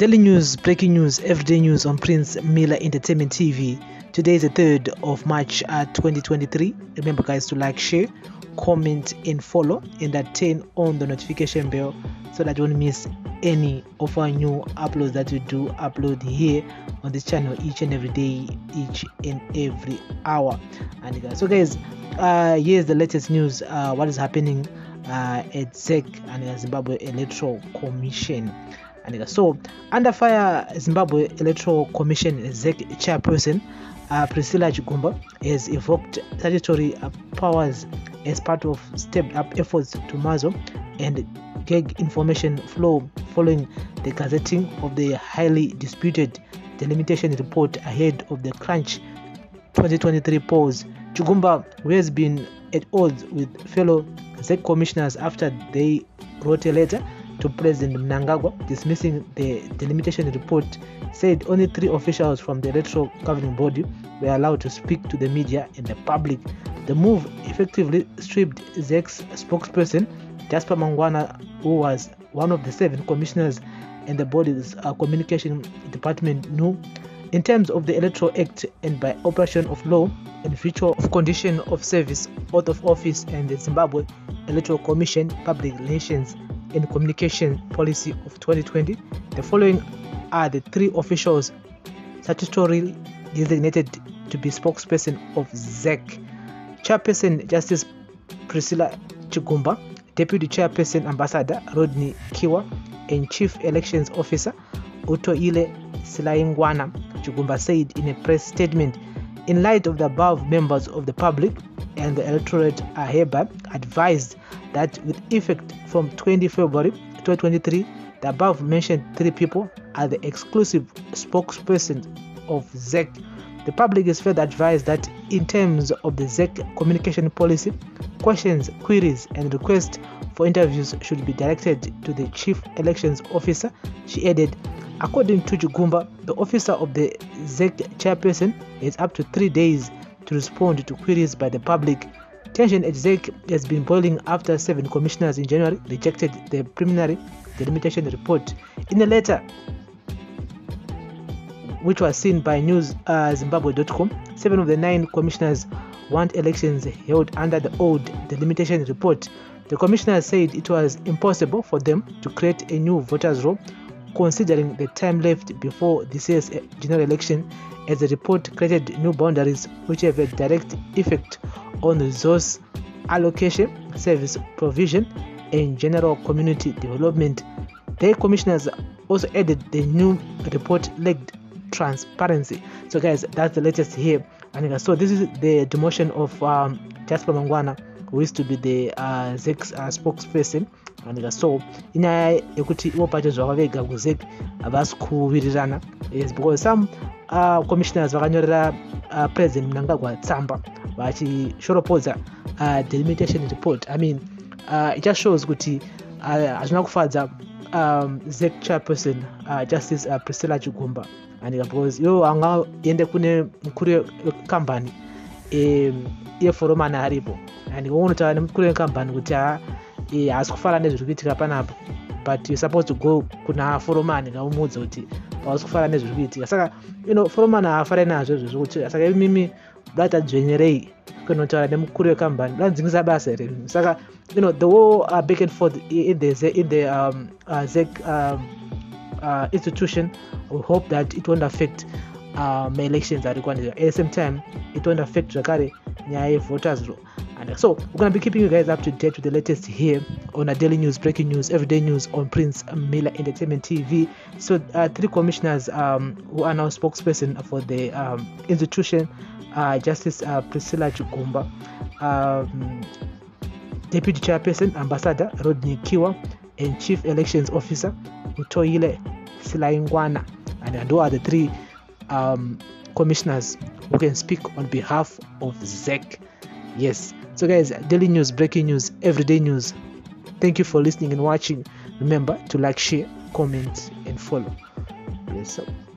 Daily news, breaking news, everyday news on Prince Miller Entertainment TV. Today is the 3rd of March 2023. Remember guys to like, share, comment and follow, and that turn on the notification bell so that you won't miss any of our new uploads that we do upload here on this channel each and every day, each and every hour. And guys, so guys, here's the latest news, what is happening at ZEC and the Zimbabwe Electoral Commission. And so, under fire, Zimbabwe Electoral Commission ZEC chairperson Priscilla Chigumba has evoked statutory powers as part of stepped-up efforts to muzzle and gag information flow following the gazetting of the highly disputed delimitation report ahead of the crunch 2023 polls. Chigumba, who has been at odds with fellow ZEC commissioners after they wrote a letter to President Mnangagwa dismissing the delimitation report, said only 3 officials from the electoral governing body were allowed to speak to the media and the public. The move effectively stripped ZEC's spokesperson Jasper Mangwana, who was one of the 7 commissioners in the body's communication department, knew. In terms of the Electoral Act and by operation of law, in virtue of condition of service, oath of office, and the Zimbabwe Electoral Commission Public Relations and Communication Policy of 2020, the following are the 3 officials statutorily designated to be spokesperson of ZEC: Chairperson Justice Priscilla Chigumba, Deputy Chairperson Ambassador Rodney Kiwa, and Chief Elections Officer Utoile Silaingwana. Chigumba said in a press statement, in light of the above, members of the public and the electorate are hereby advised that with effect from 20 February 2023, the above mentioned 3 people are the exclusive spokesperson of ZEC. The public is further advised that in terms of the ZEC communication policy, questions, queries and requests for interviews should be directed to the Chief Elections Officer, she added. According to Chigumba, the officer of the ZEC chairperson has up to 3 days to respond to queries by the public. Tension at ZEC has been boiling after 7 commissioners in January rejected the preliminary delimitation report. In a letter which was seen by NewsZimbabwe.com, 7 of the 9 commissioners want elections held under the old delimitation report. The commissioners said it was impossible for them to create a new voters' roll, considering the time left before this year's general election, as the report created new boundaries which have a direct effect on resource allocation, service provision, and general community development. The commissioners also added the new report lacked transparency. So guys, that's the latest here. And so this is the demotion of Jasper Mangwana, who is to be the ZEC's spokesperson. And so in a equity parties of ZEC Avasku, yes, because some commissioners were President Mnangagwa Tsamba, but she showed delimitation report. I mean, it just shows Guti as no further ZEC chairperson Justice Priscilla Chigumba. And because you are now in the Kune company, for Romana Haribo, and you want to tell them Kune company with but you're supposed to go kuna foromani na umudza kuti pawasikufara nezviri kuitika saka foromani haafari nazvo zvekuti saka imimi datadzvenyerei kunotaura nemukuru wekambani vanodzingisa basa here saka the whole back and forth in the ZEC institution. We hope that it won't affect my elections at the same time. It won't affect zvakare nyaya voters roll. And so we're gonna be keeping you guys up to date with the latest here on a daily news, breaking news, everyday news on Prince Miller Entertainment TV. So 3 commissioners who are now spokesperson for the institution, Justice Priscilla Chigumba, Deputy Chairperson Ambassador Rodney Kiwa, and Chief Elections Officer Utoile Silaingwana. And those are the 3 commissioners who can speak on behalf of ZEC. Yes, so guys, daily news, breaking news, everyday news. Thank you for listening and watching. Remember to like, share, comment and follow. Yes, so